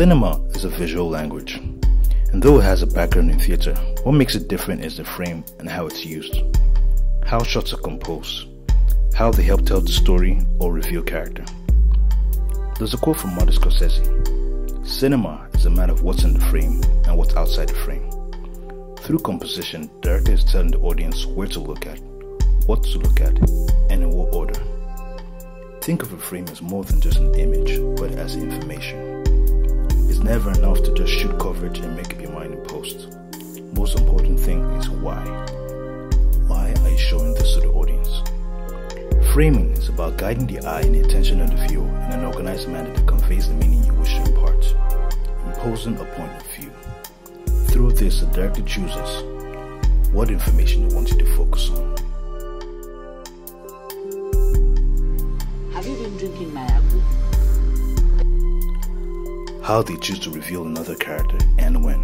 Cinema is a visual language, and though it has a background in theatre, what makes it different is the frame and how it's used, how shots are composed, how they help tell the story or reveal character. There's a quote from Martin Scorsese, "Cinema is a matter of what's in the frame and what's outside the frame." Through composition, the director is telling the audience where to look at, what to look at, and in what order. Think of a frame as more than just an image, but as information. It's never enough to just shoot coverage and make up your mind in post. Most important thing is why. Why are you showing this to the audience? Framing is about guiding the eye and the attention of the viewer in an organized manner that conveys the meaning you wish to impart, imposing a point of view. Through this, the director chooses what information they want you to focus on. Drinking Mayabu. How they choose to reveal another character and when.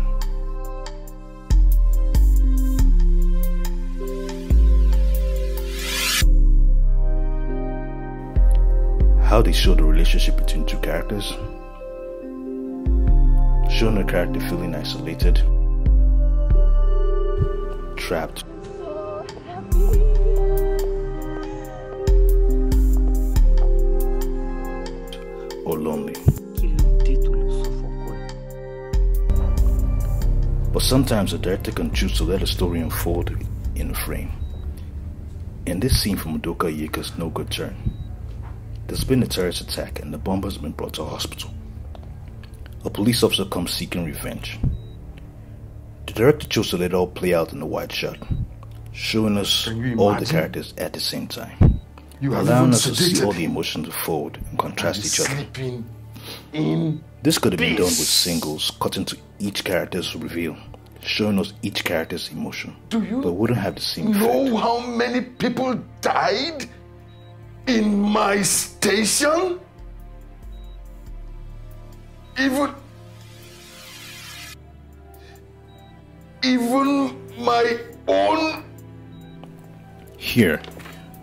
How they show the relationship between two characters. Showing a character feeling isolated, trapped, or lonely. But sometimes a director can choose to let a story unfold in a frame. In this scene from Udoka Yeka's No Good Turn, there's been a terrorist attack and the bomber has been brought to a hospital. A police officer comes seeking revenge. The director chose to let it all play out in a wide shot, showing us all the characters at the same time. You allowing us to see all the emotions unfold and contrast each other. This could have been done with singles, cut into each character's reveal, showing us each character's emotion. Do you but wouldn't have the same know effect. How many people died in my station? Even my own. Here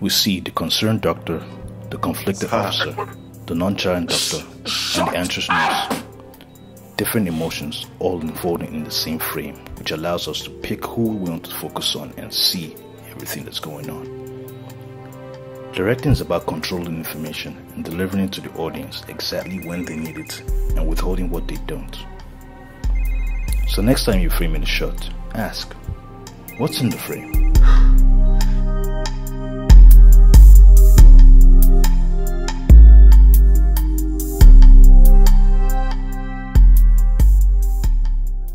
we see the concerned doctor, the conflicted officer, the nonchalant doctor, and the anxious nurse. Different emotions all unfolding in the same frame, which allows us to pick who we want to focus on and see everything that's going on. Directing is about controlling information and delivering it to the audience exactly when they need it and withholding what they don't. So next time you're framing a shot, ask, what's in the frame?